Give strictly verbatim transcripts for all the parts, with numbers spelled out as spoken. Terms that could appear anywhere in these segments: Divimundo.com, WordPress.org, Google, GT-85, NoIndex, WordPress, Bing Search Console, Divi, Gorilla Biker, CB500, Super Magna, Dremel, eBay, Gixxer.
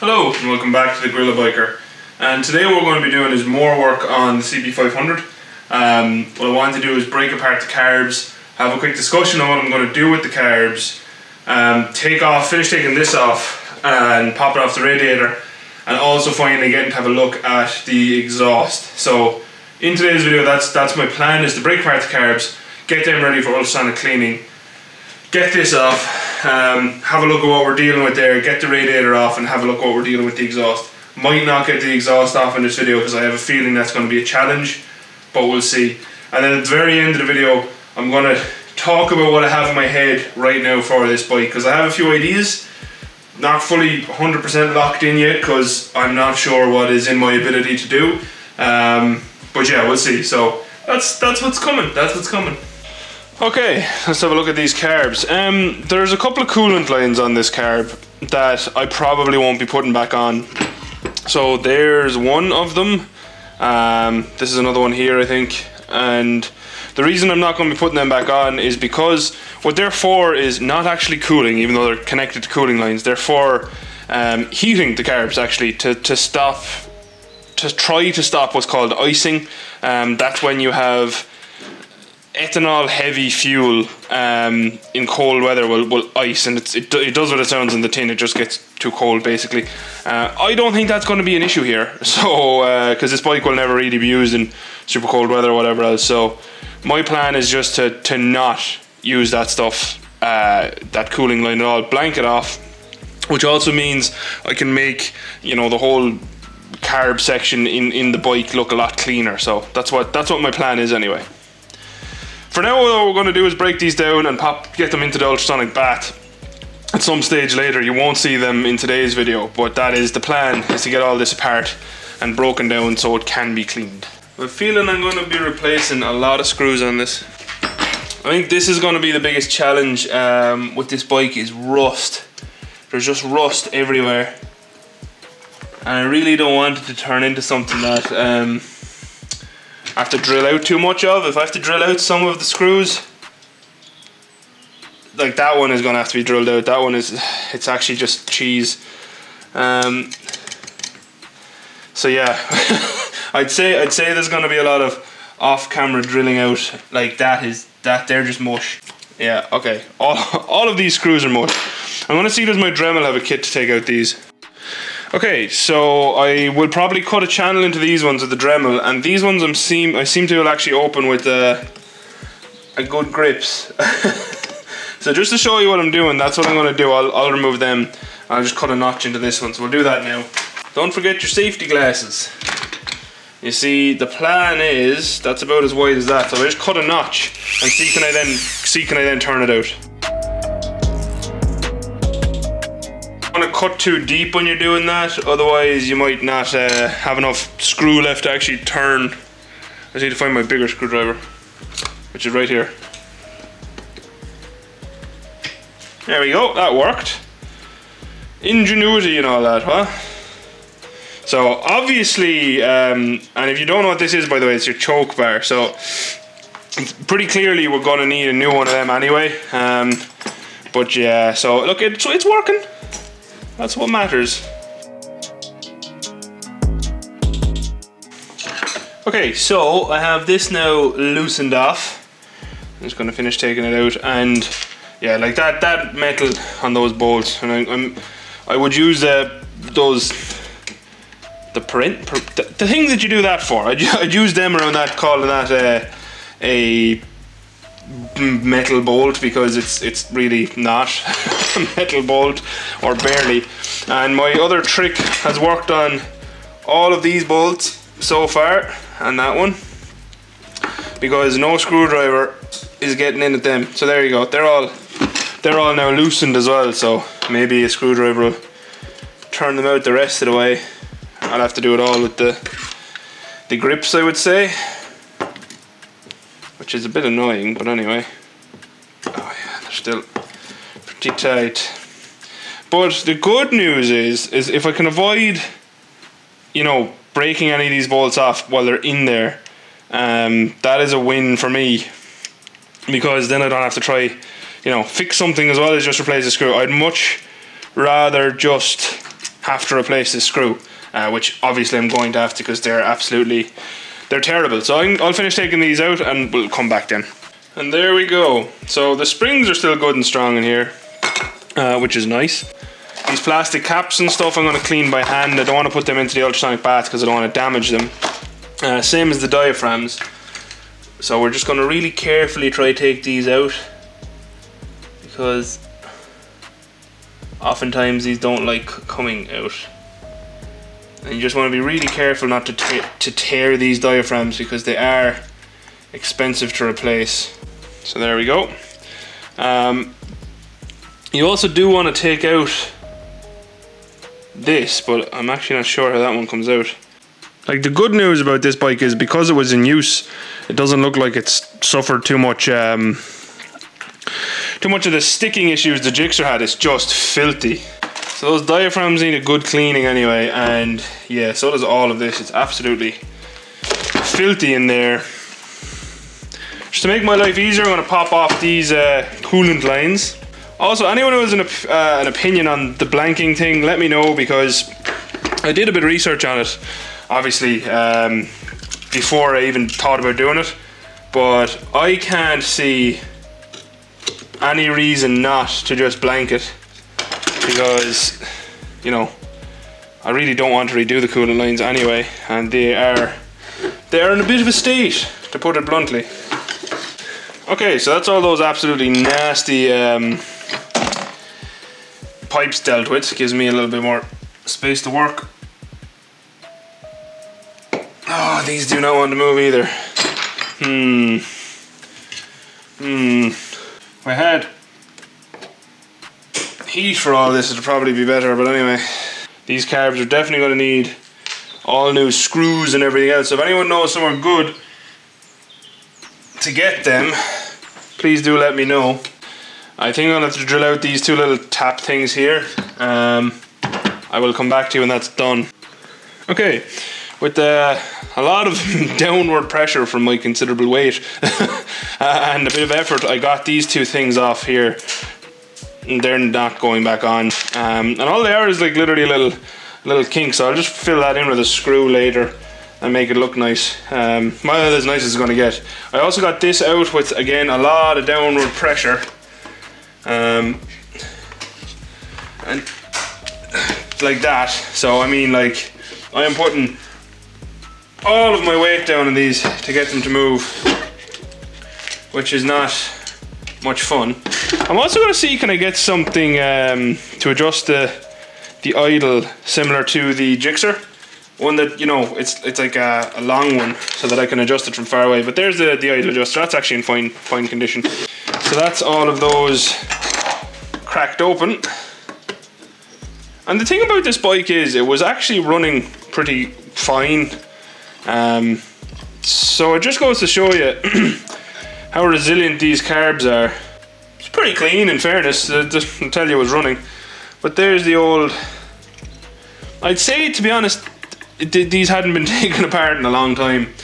Hello and welcome back to the Gorilla Biker, and today what we're going to be doing is more work on the C B five hundred. Um, what I wanted to do is break apart the carbs, have a quick discussion on what I'm going to do with the carbs, um, take off, finish taking this off and pop it off the radiator, and also finally get to have a look at the exhaust. So in today's video that's that's my plan, is to break apart the carbs, get them ready for ultrasonic cleaning, get this off, Um, have a look at what we're dealing with there, get the radiator off, and have a look at what we're dealing with the exhaust. Might not get the exhaust off in this video because I have a feeling that's going to be a challenge, but we'll see. And then at the very end of the video I'm going to talk about what I have in my head right now for this bike, because I have a few ideas, not fully one hundred percent locked in yet because I'm not sure what is in my ability to do, um, but yeah, we'll see. So that's that's what's coming, that's what's coming. Okay, let's have a look at these carbs. Um, there's a couple of coolant lines on this carb that I probably won't be putting back on. So there's one of them. Um, this is another one here, I think. And the reason I'm not going to be putting them back on is because what they're for is not actually cooling, even though they're connected to cooling lines. They're for um, heating the carbs, actually, to, to stop, to try to stop what's called icing. Um, that's when you have ethanol heavy fuel um, in cold weather will, will ice, and it's, it, it does what it sounds in the tin, it just gets too cold basically. Uh, I don't think that's going to be an issue here, so because uh, this bike will never really be used in super cold weather or whatever else, so my plan is just to, to not use that stuff, uh, that cooling line at all, blank it off, which also means I can make, you know, the whole carb section in, in the bike look a lot cleaner, so that's what, that's what my plan is anyway. For now, what we're going to do is break these down and pop, get them into the ultrasonic bath at some stage later. You won't see them in today's video, but that is the plan, is to get all this apart and broken down so it can be cleaned. I'm feeling I'm going to be replacing a lot of screws on this. I think this is going to be the biggest challenge um, with this bike, is rust. There's just rust everywhere, and I really don't want it to turn into something that um, I have to drill out too much of. If I have to drill out some of the screws, like that one is going to have to be drilled out. That one is, it's actually just cheese. Um, so yeah, I'd say I'd say there's going to be a lot of off-camera drilling out. Like that is that they're just mush. Yeah, okay. All all of these screws are mush. I'm going to see, does my Dremel have a kit to take out these? Okay, so I will probably cut a channel into these ones with the Dremel, and these ones I'm seem I seem to actually open with uh, a good grips. So just to show you what I'm doing, that's what I'm going to do. I'll, I'll remove them, and I'll just cut a notch into this one, so we'll do that now. Don't forget your safety glasses. You see, the plan is, that's about as wide as that, so I just cut a notch and see can I then, see can I then turn it out. To cut too deep when you're doing that, otherwise you might not uh, have enough screw left to actually turn. I just need to find my bigger screwdriver, which is right here. There we go, that worked. Ingenuity and all that, huh? So obviously, um, and if you don't know what this is, by the way, it's your choke bar, so pretty clearly we're going to need a new one of them anyway, um, but yeah, so look, it, so it's working. That's what matters. Okay, so I have this now loosened off. I'm just gonna finish taking it out, and yeah, like that, that metal on those bolts. And I, I'm, I would use uh, those, the print, per, the, the thing that you do that for. I'd, I'd use them around that, calling that uh, a metal bolt, because it's it's really not a metal bolt, or barely. And my other trick has worked on all of these bolts so far, and that one, because no screwdriver is getting in at them. So there you go, they're all they're all now loosened as well, so maybe a screwdriver will turn them out the rest of the way. I'll have to do it all with the the grips, I would say, which is a bit annoying, but anyway. Oh yeah, they're still pretty tight. But the good news is, is if I can avoid, you know, breaking any of these bolts off while they're in there, um, that is a win for me, because then I don't have to try, you know, fix something as well as just replace a screw. I'd much rather just have to replace this screw, uh, which obviously I'm going to have to because they're absolutely, they're terrible. So I'm, I'll finish taking these out and we'll come back then. And there we go. So the springs are still good and strong in here, uh, which is nice. These plastic caps and stuff I'm going to clean by hand. I don't want to put them into the ultrasonic bath because I don't want to damage them. Uh, same as the diaphragms. So we're just going to really carefully try to take these out, because oftentimes these don't like coming out. And you just want to be really careful not to, te to tear these diaphragms, because they are expensive to replace. So there we go. Um, you also do want to take out this, but I'm actually not sure how that one comes out. Like, the good news about this bike is because it was in use, it doesn't look like it's suffered too much um, too much of the sticking issues the Gixxer had. It's just filthy. So those diaphragms need a good cleaning anyway, and yeah, so does all of this. It's absolutely filthy in there. Just to make my life easier, I'm going to pop off these uh, coolant lines. Also, anyone who has an, op uh, an opinion on the blanking thing, let me know, because I did a bit of research on it, obviously, um, before I even thought about doing it, but I can't see any reason not to just blank it, because, you know, I really don't want to redo the coolant lines anyway, and they are, they are in a bit of a state, to put it bluntly. Okay, so that's all those absolutely nasty um, pipes dealt with. It gives me a little bit more space to work. Oh, these do not want to move either. Hmm. Hmm. If I had heat for all this, it'd probably be better, but anyway. These carbs are definitely going to need all new screws and everything else. So if anyone knows somewhere good to get them, please do let me know. I think I'm going to have to drill out these two little tap things here. Um, I will come back to you when that's done. Okay. With uh, a lot of downward pressure from my considerable weight and a bit of effort, I got these two things off here. They're not going back on. Um, and all they are is like literally a little, little kink, so I'll just fill that in with a screw later and make it look nice. Um, well, as nice as it's going to get. I also got this out with, again, a lot of downward pressure. Um, and like that. So, I mean, like, I am putting all of my weight down in these to get them to move, which is not much fun. I'm also going to see, can I get something um, to adjust the the idle similar to the Gixxer, one that, you know, it's it's like a, a long one, so that I can adjust it from far away. But there's the the idle adjuster. That's actually in fine fine condition. So that's all of those cracked open. And the thing about this bike is it was actually running pretty fine. Um, so it just goes to show you how resilient these carbs are. It's pretty clean, in fairness, uh, just to tell you it was running. But there's the old, I'd say, to be honest, it, these hadn't been taken apart in a long time.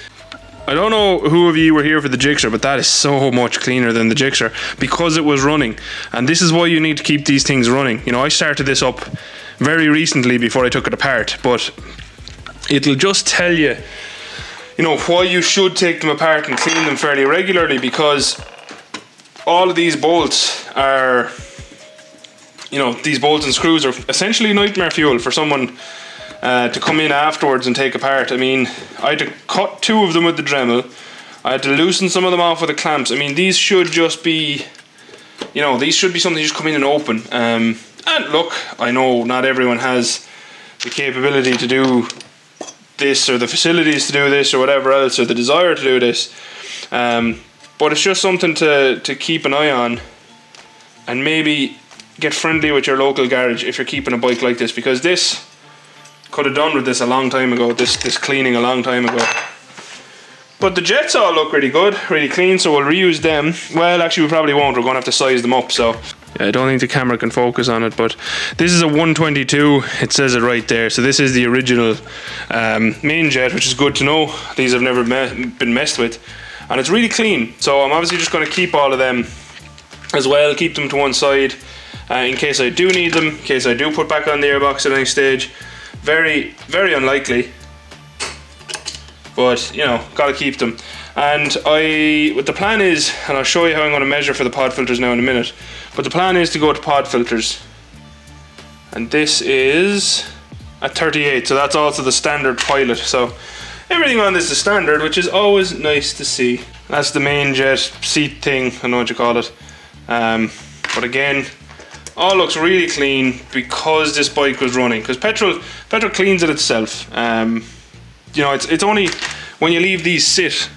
I don't know who of you were here for the Gixxer, but that is so much cleaner than the Gixxer, because it was running. And this is why you need to keep these things running. You know, I started this up very recently before I took it apart, but it'll just tell you, you know, why you should take them apart and clean them fairly regularly, because all of these bolts are, you know, these bolts and screws are essentially nightmare fuel for someone uh, to come in afterwards and take apart. I mean, I had to cut two of them with the Dremel. I had to loosen some of them off with the clamps. I mean, these should just be, you know, these should be something you just come in and open. Um, and look, I know not everyone has the capability to do this, or the facilities to do this, or whatever else, or the desire to do this, um, but it's just something to, to keep an eye on, and maybe get friendly with your local garage if you're keeping a bike like this, because this could have done with this a long time ago, this, this cleaning a long time ago. But the jets all look really good, really clean, so we'll reuse them. Well, actually we probably won't, we're going to have to size them up, so. I don't think the camera can focus on it, but this is a one twenty-two, it says it right there. So this is the original um, main jet, which is good to know. These have never me been messed with, and it's really clean. So I'm obviously just going to keep all of them as well, keep them to one side, uh, in case I do need them, in case I do put back on the airbox at any stage. Very, very unlikely, but you know, gotta keep them. And I, what the plan is, and I'll show you how I'm going to measure for the pod filters now in a minute, but the plan is to go to pod filters. And this is at thirty-eight, so that's also the standard pilot. So everything on this is standard, which is always nice to see. That's the main jet seat thing, I don't know what you call it. Um, but again, all looks really clean because this bike was running. Because petrol, petrol cleans it itself. Um, you know, it's, it's only when you leave these sit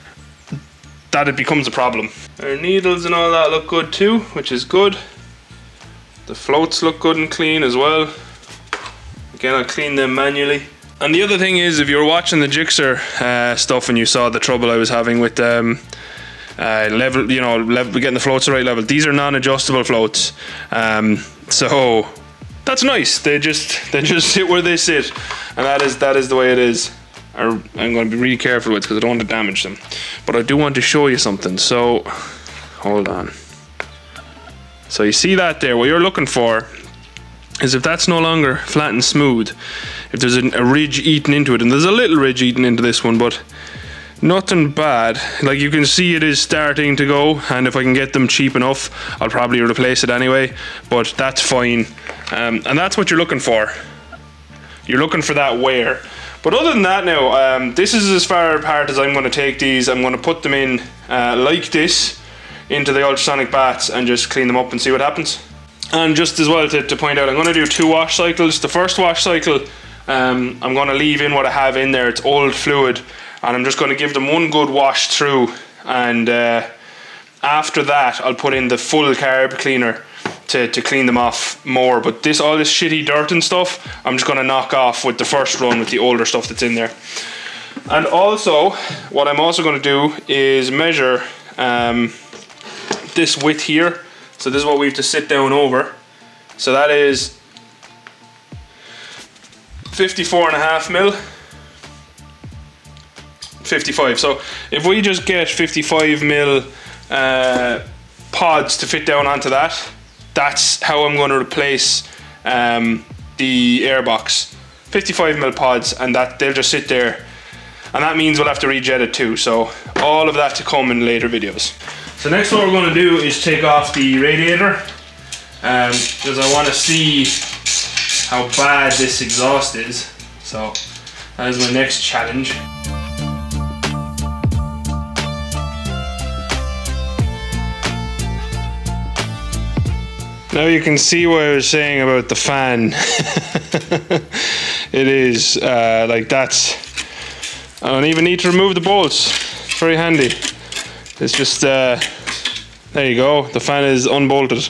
that it becomes a problem. Our needles and all that look good too, which is good. The floats look good and clean as well. Again, I'll clean them manually. And the other thing is, if you were watching the Gixxer uh, stuff and you saw the trouble I was having with um, uh, level, you know, level, getting the floats the right level, these are non-adjustable floats. Um, so that's nice. They just they just sit where they sit, and that is that is the way it is. I'm going to be really careful with it because I don't want to damage them. But I do want to show you something. So, hold on. So you see that there, what you're looking for is if that's no longer flat and smooth, if there's a, a ridge eaten into it, and there's a little ridge eaten into this one, but nothing bad. Like you can see it is starting to go, and if I can get them cheap enough, I'll probably replace it anyway, but that's fine. Um, and that's what you're looking for. You're looking for that wear. But other than that now, um, this is as far apart as I'm going to take these. I'm going to put them in uh, like this into the ultrasonic baths and just clean them up and see what happens. And just as well to, to point out, I'm going to do two wash cycles. The first wash cycle, um, I'm going to leave in what I have in there. It's old fluid, and I'm just going to give them one good wash through, and uh, after that I'll put in the full carb cleaner to, to clean them off more. But this, all this shitty dirt and stuff, I'm just going to knock off with the first run with the older stuff that's in there. And also, what I'm also going to do is measure um, this width here. So this is what we have to sit down over. So that is fifty-four and a half mil, fifty-five. So if we just get fifty-five mil uh, pods to fit down onto that, that's how I'm going to replace um, the airbox. fifty-five mil pods, and that they'll just sit there. And that means we'll have to rejet it too. So all of that to come in later videos. So next what we're going to do is take off the radiator, um, because I want to see how bad this exhaust is. So that is my next challenge. Now you can see what I was saying about the fan. It is uh, like that's, I don't even need to remove the bolts, it's very handy. It's just, uh, there you go, the fan is unbolted.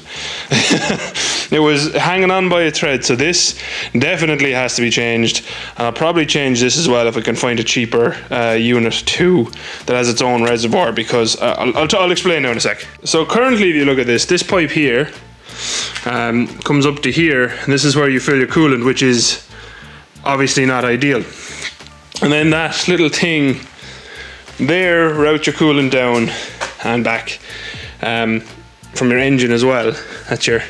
It was hanging on by a thread, so this definitely has to be changed. And I'll probably change this as well if I can find a cheaper uh, unit too that has its own reservoir, because uh, I'll, I'll, I'll explain now in a sec. So currently, if you look at this, this pipe here um, comes up to here, and this is where you fill your coolant, which is obviously not ideal. And then that little thing there route your coolant down and back um, from your engine as well. That's your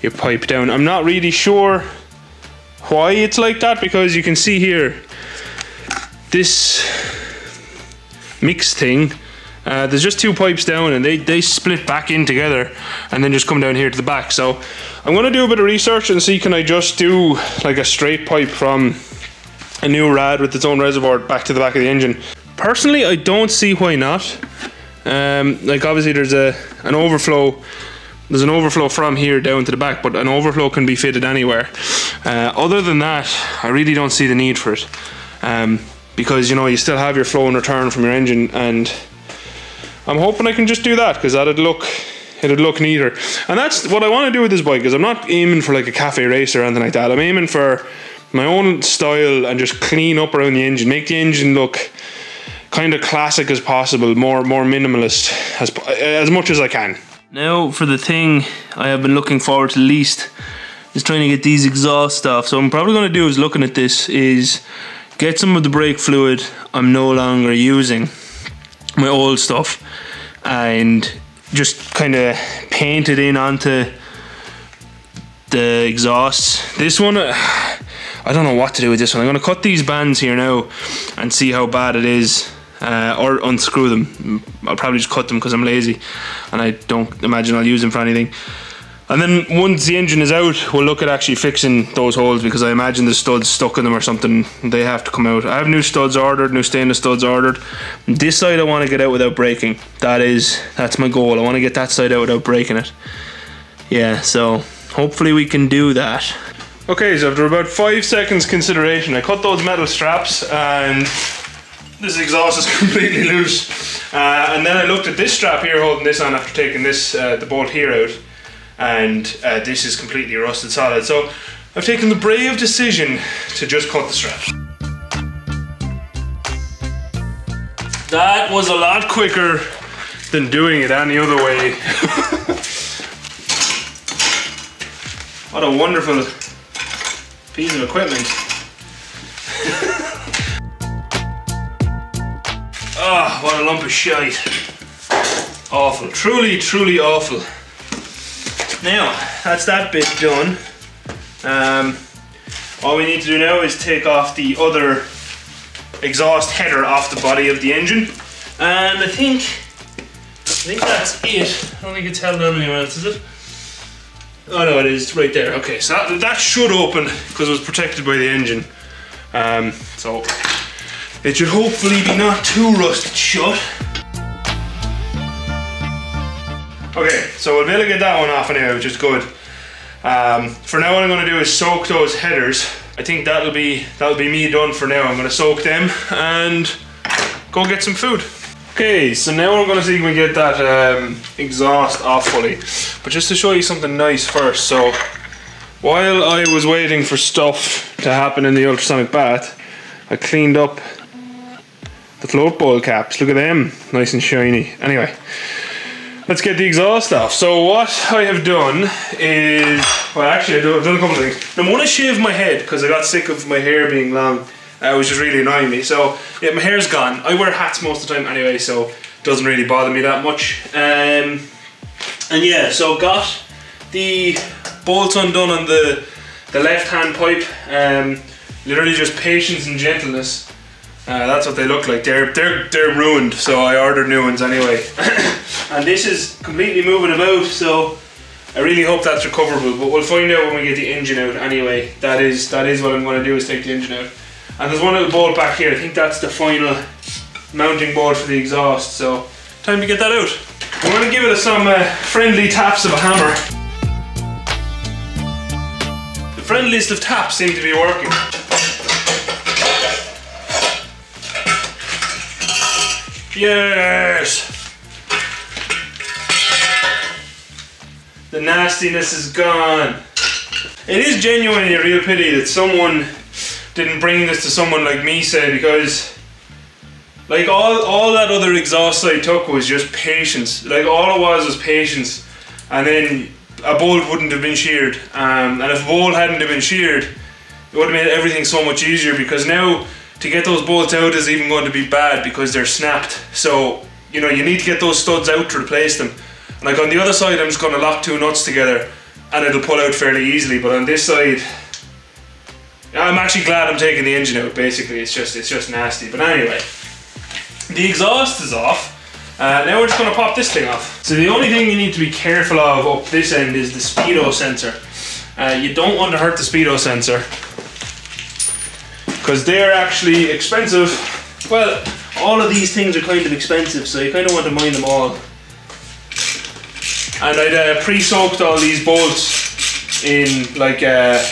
your pipe down. I'm not really sure why it's like that, because you can see here this mix thing, uh, there's just two pipes down, and they, they split back in together and then just come down here to the back. So I'm going to do a bit of research and see, can I just do like a straight pipe from a new rad with its own reservoir back to the back of the engine? Personally, I don't see why not. Um, like obviously there's a an overflow, there's an overflow from here down to the back, but an overflow can be fitted anywhere. Uh, other than that, I really don't see the need for it. Um, because you know, you still have your flow and return from your engine, and I'm hoping I can just do that, because that'd look, it'd look neater. And that's what I want to do with this bike, is I'm not aiming for like a cafe race or anything like that. I'm aiming for my own style and just clean up around the engine, make the engine look kind of classic as possible, more more minimalist as as much as I can. Now for the thing I have been looking forward to least is trying to get these exhausts off. So what I'm probably going to do is, looking at this, is get some of the brake fluid I'm no longer using, my old stuff, and just kind of paint it in onto the exhaust. This one, uh, I don't know what to do with this one. I'm gonna cut these bands here now and see how bad it is, uh, or unscrew them. I'll probably just cut them because I'm lazy and I don't imagine I'll use them for anything. And then once the engine is out, we'll look at actually fixing those holes, because I imagine the studs stuck in them or something. They have to come out. I have new studs ordered, new stainless studs ordered. This side I want to get out without breaking. That is, that's my goal. I want to get that side out without breaking it. Yeah, so hopefully we can do that. Okay, so after about five seconds consideration, I cut those metal straps and this exhaust is completely loose. Uh, and then I looked at this strap here holding this on after taking this, uh, the bolt here out. And uh, this is completely rusted solid. So I've taken the brave decision to just cut the straps. That was a lot quicker than doing it any other way. What a wonderful piece of equipment. Oh, what a lump of shite. Awful, truly, truly awful. Now, that's that bit done. Um, all we need to do now is take off the other exhaust header off the body of the engine. And I think, I think that's it. I don't think it's held on anywhere else, is it? Oh no, it is right there. Okay, so that, that should open because it was protected by the engine. Um, so it should hopefully be not too rusted shut. Okay, so we'll be able to get that one off anyway, which is good. Um, for now, what I'm going to do is soak those headers. I think that'll be that'll be me done for now. I'm going to soak them and go get some food. Okay, so now we're going to see if we can get that um, exhaust off fully. But just to show you something nice first, so while I was waiting for stuff to happen in the ultrasonic bath, I cleaned up the float bowl caps. Look at them, nice and shiny. Anyway. Let's get the exhaust off. So what I have done is, well actually I've done a couple of things. Number one, I shaved my head because I got sick of my hair being long, uh, which is really annoying me. So yeah, my hair's gone. I wear hats most of the time anyway, so it doesn't really bother me that much. Um, and yeah, so got the bolts undone on the, the left hand pipe. Um, literally just patience and gentleness. Uh, that's what they look like. They're they're they're ruined, so I ordered new ones anyway. And this is completely moving about, so I really hope that's recoverable. But we'll find out when we get the engine out anyway. That is that is what I'm going to do, is take the engine out. And there's one little bolt back here. I think that's the final mounting bolt for the exhaust. So time to get that out. We're going to give it some uh, friendly taps of a hammer. The friendliest of taps seem to be working. Yes! The nastiness is gone. It is genuinely a real pity that someone didn't bring this to someone like me, say, because like all, all that other exhaust I took was just patience. Like all it was was patience, and then a bolt wouldn't have been sheared. Um, and if a bolt hadn't have been sheared, it would have made everything so much easier, because now to get those bolts out is even going to be bad because they're snapped. So, you know, you need to get those studs out to replace them. And like on the other side, I'm just going to lock two nuts together and it'll pull out fairly easily. But on this side, I'm actually glad I'm taking the engine out, basically. It's just, it's just nasty. But anyway, the exhaust is off. Uh, now we're just going to pop this thing off. So the only thing you need to be careful of up this end is the speedo sensor. Uh, you don't want to hurt the speedo sensor, because they're actually expensive. Well, all of these things are kind of expensive, so you kind of want to mind them all. And I'd uh, pre-soaked all these bolts in like uh,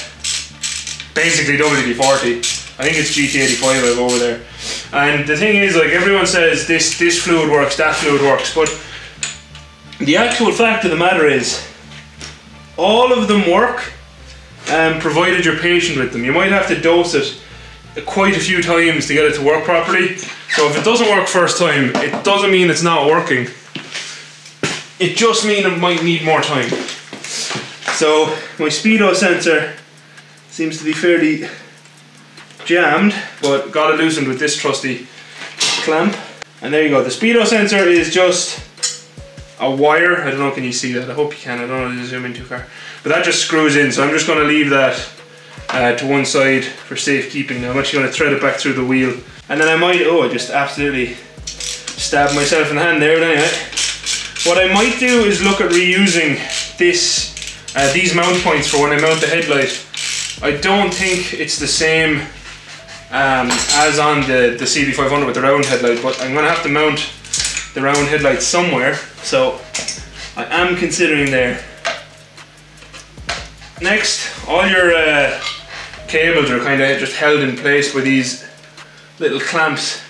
basically W D forty. I think it's G T eighty-five I have over there. And the thing is, like everyone says, this this fluid works, that fluid works, but the actual fact of the matter is, all of them work, um, provided you're patient with them. You might have to dose it quite a few times to get it to work properly. So if it doesn't work first time, it doesn't mean it's not working. It just means it might need more time. So my speedo sensor seems to be fairly jammed, but got it loosened with this trusty clamp. And there you go. The speedo sensor is just a wire. I don't know, can you see that? I hope you can. I don't know, zoom in too far. But that just screws in, so I'm just going to leave that uh, to one side for safekeeping. Now I'm actually going to thread it back through the wheel. And then I might, oh, I just absolutely stabbed myself in the hand there, but anyway. What I might do is look at reusing this, uh, these mount points for when I mount the headlight. I don't think it's the same um, as on the, the C B five hundred with the round headlight, but I'm going to have to mount the round headlight somewhere, so I am considering there. Next, all your uh, cables are kind of just held in place by these little clamps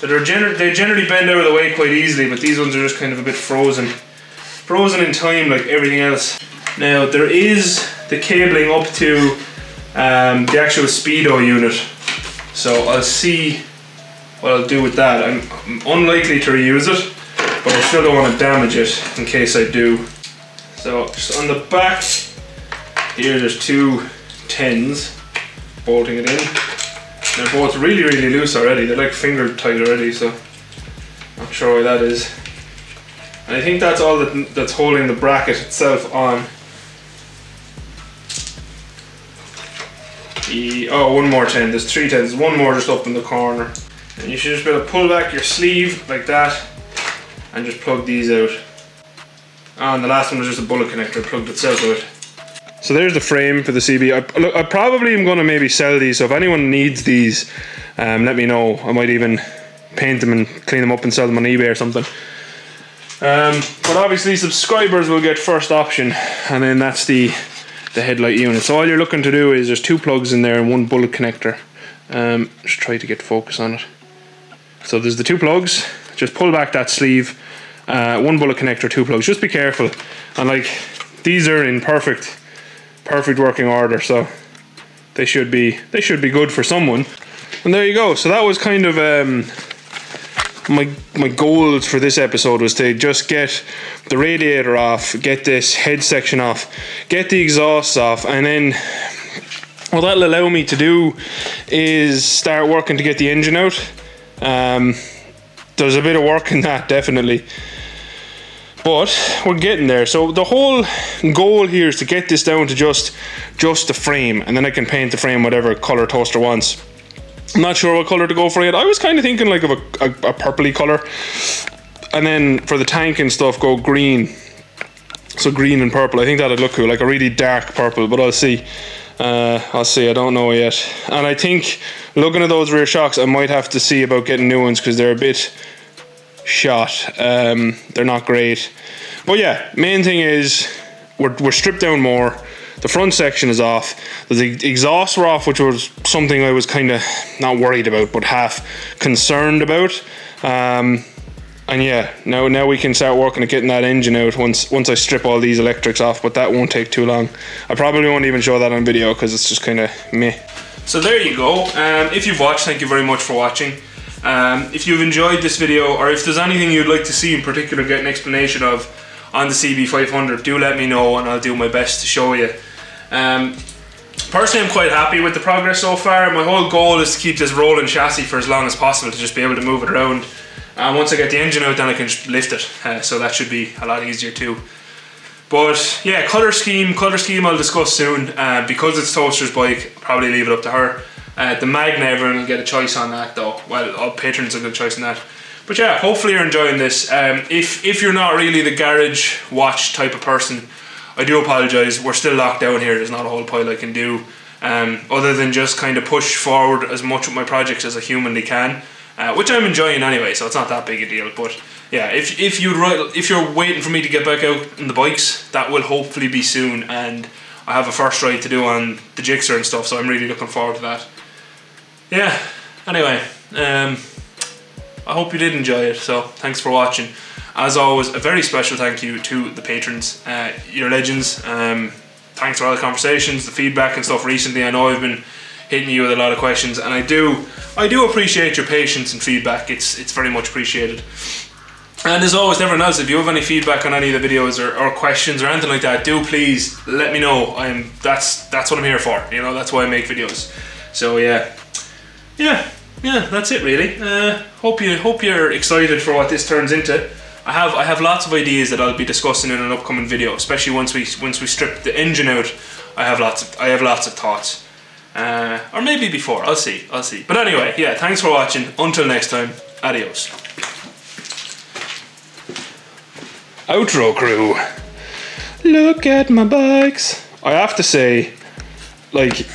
that are gener they generally bend out of the way quite easily, but these ones are just kind of a bit frozen. Frozen in time like everything else. Now there is the cabling up to um, the actual speedo unit, so I'll see what I'll do with that. I'm, I'm unlikely to reuse it, but I still don't want to damage it in case I do. So just on the back here, there's two tens bolting it in. They're both really, really loose already. They're like finger tight already, so not sure why that is. And I think that's all that, that's holding the bracket itself on. The, oh, one more ten. There's three tens. One more just up in the corner. And you should just be able to pull back your sleeve like that and just plug these out. Oh, and the last one was just a bullet connector, plugged itself out. So there's the frame for the C B. I, look, I probably am going to maybe sell these, so if anyone needs these, um, let me know. I might even paint them and clean them up and sell them on eBay or something. Um, but obviously subscribers will get first option, and then that's the, the headlight unit. So all you're looking to do is there's two plugs in there and one bullet connector. Um, just try to get focus on it. So there's the two plugs, just pull back that sleeve, uh, one bullet connector, two plugs. Just be careful. And like, these are in perfect... perfect working order, so they should be they should be good for someone. And there you go. So that was kind of um, my my goals for this episode, was to just get the radiator off, get this head section off, get the exhaust off, and then what that'll allow me to do is start working to get the engine out. Um, there's a bit of work in that, definitely. But we're getting there. So the whole goal here is to get this down to just just the frame, and then I can paint the frame whatever color Toaster wants. I'm not sure what color to go for yet. I was kind of thinking like of a, a, a purpley color, and then for the tank and stuff go green. So green and purple, I think that'd look cool, like a really dark purple, but I'll see. Uh, I'll see, I don't know yet. And I think looking at those rear shocks, I might have to see about getting new ones because they're a bit shot. Um, they're not great. But yeah, main thing is we're, we're stripped down more. The front section is off. The exhausts were off, which was something I was kind of not worried about, but half concerned about. Um, and yeah, now now we can start working at getting that engine out once once I strip all these electrics off, but that won't take too long. I probably won't even show that on video because it's just kind of meh. So there you go. Um, if you've watched, thank you very much for watching. Um, if you've enjoyed this video, or if there's anything you'd like to see in particular get an explanation of on the C B five hundred, do let me know and I'll do my best to show you. Um, personally, I'm quite happy with the progress so far. My whole goal is to keep this rolling chassis for as long as possible, to just be able to move it around, and once I get the engine out then I can just lift it, uh, so that should be a lot easier too. But yeah, colour scheme, colour scheme I'll discuss soon, uh, because it's Toaster's bike, I'll probably leave it up to her. Uh, the Magna, everyone will get a choice on that though. Well, all patrons will get a choice on that. But yeah, hopefully you're enjoying this. Um, if, if you're not really the garage watch type of person, I do apologise. We're still locked down here. There's not a whole pile I can do, um, other than just kind of push forward as much with my projects as I humanly can, uh, which I'm enjoying anyway, so it's not that big a deal. But yeah, if, if, you'd, if you're waiting for me to get back out in the bikes, that will hopefully be soon. And I have a first ride to do on the Gixxer and stuff, so I'm really looking forward to that. Yeah, anyway, um, I hope you did enjoy it, so thanks for watching. As always, a very special thank you to the patrons, uh, you're legends. Um, thanks for all the conversations, the feedback and stuff recently. I know I've been hitting you with a lot of questions, and I do I do appreciate your patience and feedback. It's, it's very much appreciated. And as always, everyone else, if you have any feedback on any of the videos or, or questions or anything like that, do please let me know. I'm, that's, that's what I'm here for, you know, that's why I make videos. So yeah. Yeah, yeah, that's it really. Uh, hope you hope you're excited for what this turns into, I have I have lots of ideas that I'll be discussing in an upcoming video, especially once we once we strip the engine out. I have lots of I have lots of thoughts, uh, or maybe before. I'll see. I'll see. But anyway, yeah. Thanks for watching. Until next time. Adios. Outro crew. Look at my bikes. I have to say, like,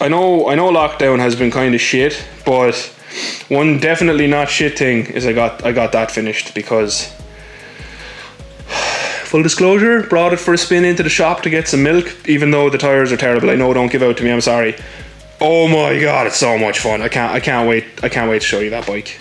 I know I know lockdown has been kind of shit, but one definitely not shit thing is I got I got that finished, because full disclosure, brought it for a spin into the shop to get some milk, even though the tires are terrible. I know, don't give out to me, I'm sorry. Oh my god, it's so much fun. I can't I can't wait I can't wait to show you that bike.